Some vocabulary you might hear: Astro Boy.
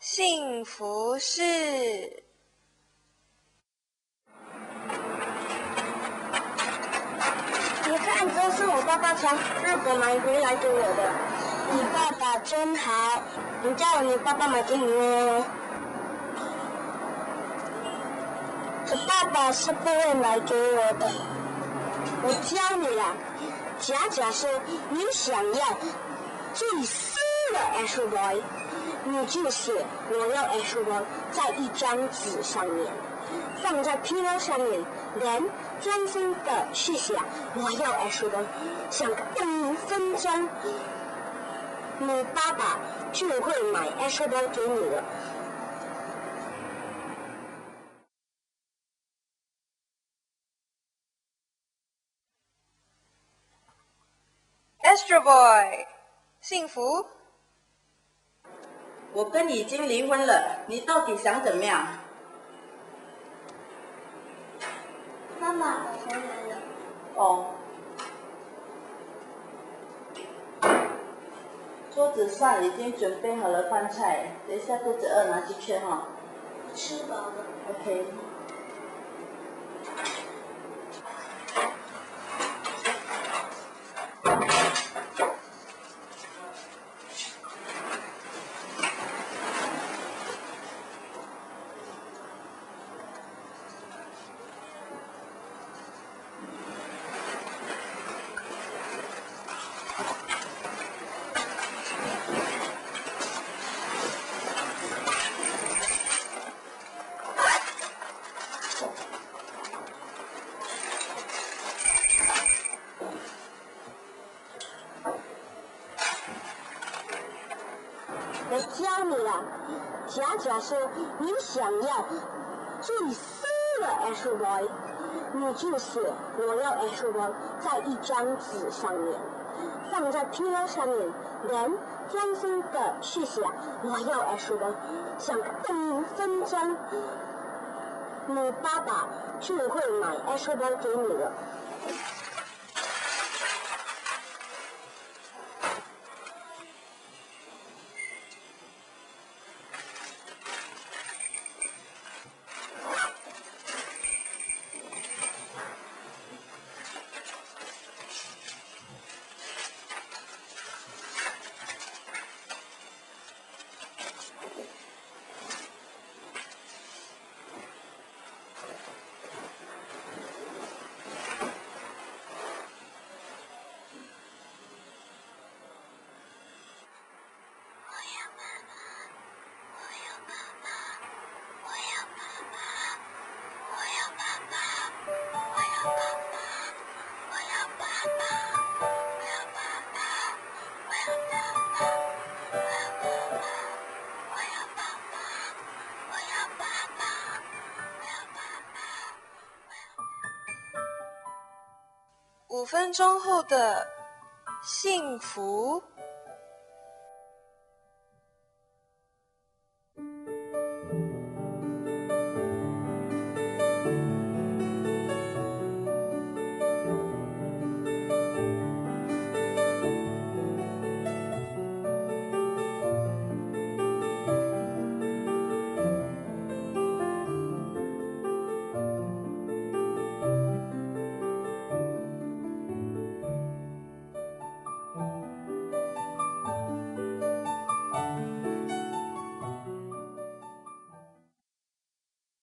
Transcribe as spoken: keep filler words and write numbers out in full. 幸福是你看，这是我爸爸从日本买回来给我的。你爸爸真好，你叫你爸爸买给你哦。我爸爸是不会买给我的。我教你啦，假假说你想要最新的 Astro Boy， 你就写我要 Astro Boy 在一张纸上面，放在皮包上面，人专心的去想我要 Astro Boy， 想个一分钟，你爸爸就会买 Astro Boy 给你了。Astro Boy， 幸福。我跟你已经离婚了，你到底想怎么样？妈妈，我回来了。哦。桌子上已经准备好了饭菜，等一下肚子饿拿去吃哈。吃饱了。OK。我教你啦，假假说你想要最新的 Astro Boy， 你就写我要 Astro Boy 在一张纸上面，放在皮包上面，人专心的去想我要 Astro Boy， 想个一分钟，你爸爸就会买 Astro Boy 给你了。五分钟后的幸福。